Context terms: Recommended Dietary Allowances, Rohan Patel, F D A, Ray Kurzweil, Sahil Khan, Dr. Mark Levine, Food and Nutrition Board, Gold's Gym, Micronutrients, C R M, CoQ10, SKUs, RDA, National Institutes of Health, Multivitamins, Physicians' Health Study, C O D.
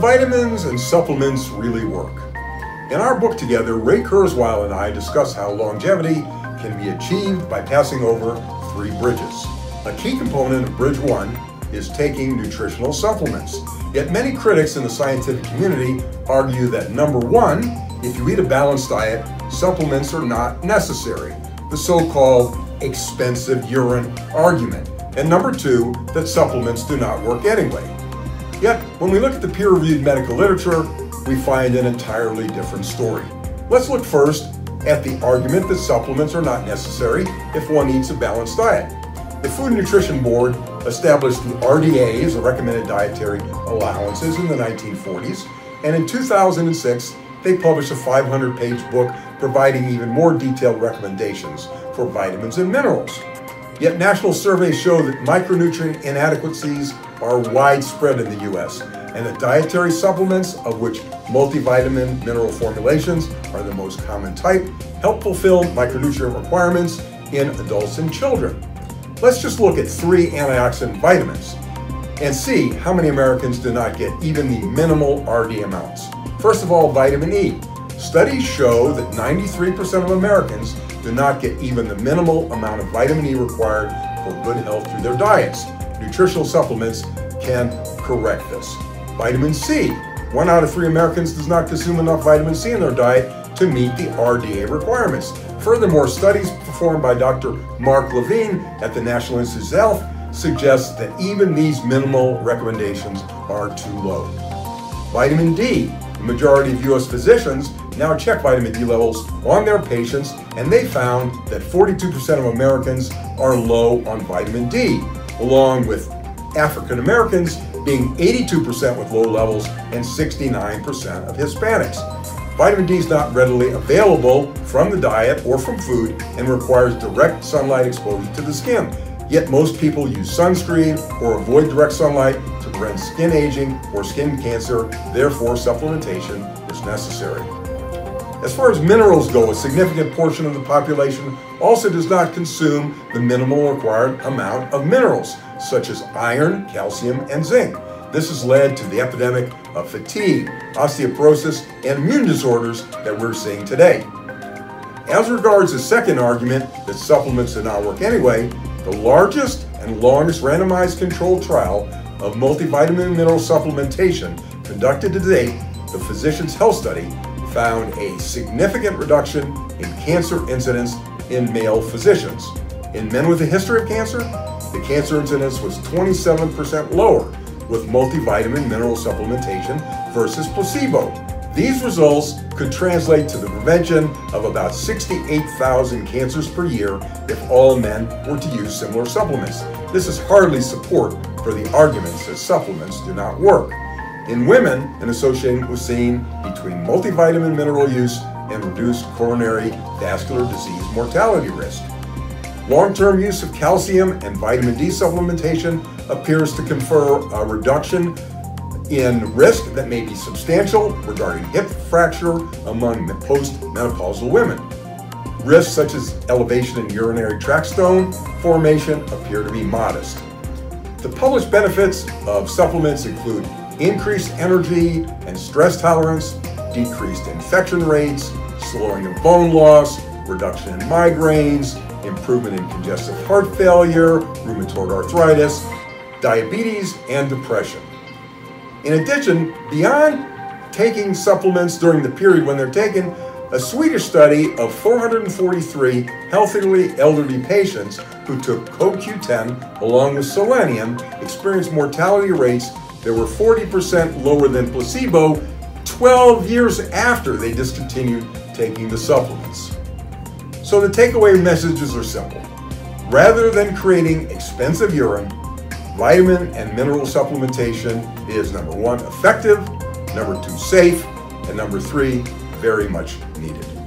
vitamins and supplements really work. In our book together, Ray Kurzweil and I discuss how longevity can be achieved by passing over three bridges. A key component of Bridge 1 is taking nutritional supplements. Yet many critics in the scientific community argue that number one, if you eat a balanced diet, supplements are not necessary, the so-called expensive urine argument, and number two, that supplements do not work anyway. Yet, when we look at the peer-reviewed medical literature, we find an entirely different story. Let's look first at the argument that supplements are not necessary if one eats a balanced diet. The Food and Nutrition Board established the RDAs, the Recommended Dietary Allowances, in the 1940s, and in 2006, they published a 500-page book providing even more detailed recommendations for vitamins and minerals. Yet national surveys show that micronutrient inadequacies are widespread in the U.S., and that dietary supplements, of which multivitamin mineral formulations are the most common type, help fulfill micronutrient requirements in adults and children. Let's just look at three antioxidant vitamins and see how many Americans do not get even the minimal RD amounts. First of all, vitamin E. Studies show that 93% of Americans do not get even the minimal amount of vitamin E required for good health through their diets. Nutritional supplements can correct this. Vitamin C. 1 out of 3 Americans does not consume enough vitamin C in their diet to meet the RDA requirements. Furthermore, studies performed by Dr. Mark Levine at the National Institutes of Health suggest that even these minimal recommendations are too low. Vitamin D. The majority of U.S. physicians now check vitamin D levels on their patients, and they found that 42% of Americans are low on vitamin D, along with African Americans being 82% with low levels and 69% of Hispanics. Vitamin D is not readily available from the diet or from food and requires direct sunlight exposure to the skin. Yet most people use sunscreen or avoid direct sunlight to prevent skin aging or skin cancer. Therefore, supplementation is necessary. As far as minerals go, a significant portion of the population also does not consume the minimal required amount of minerals, such as iron, calcium, and zinc. This has led to the epidemic of fatigue, osteoporosis, and immune disorders that we're seeing today. As regards the second argument, that supplements do not work anyway, the largest and longest randomized controlled trial of multivitamin and mineral supplementation conducted to date, the Physicians' Health Study, found a significant reduction in cancer incidence in male physicians. In men with a history of cancer, the cancer incidence was 27% lower with multivitamin mineral supplementation versus placebo. These results could translate to the prevention of about 68,000 cancers per year if all men were to use similar supplements. This is hardly support for the arguments that supplements do not work. In women, an association was seen between multivitamin mineral use and reduced coronary vascular disease mortality risk. Long-term use of calcium and vitamin D supplementation appears to confer a reduction in risk that may be substantial regarding hip fracture among postmenopausal women. Risks such as elevation in urinary tract stone formation appear to be modest. The published benefits of supplements include increased energy and stress tolerance, decreased infection rates, slowing of bone loss, reduction in migraines, improvement in congestive heart failure, rheumatoid arthritis, diabetes, and depression. In addition, beyond taking supplements during the period when they're taken, a Swedish study of 443 healthily elderly patients who took CoQ10 along with selenium experienced mortality rates that were 40% lower than placebo 12 years after they discontinued taking the supplements. So the takeaway messages are simple. Rather than creating expensive urine, vitamin and mineral supplementation is, number 1, effective, number 2, safe, and number 3, very much needed.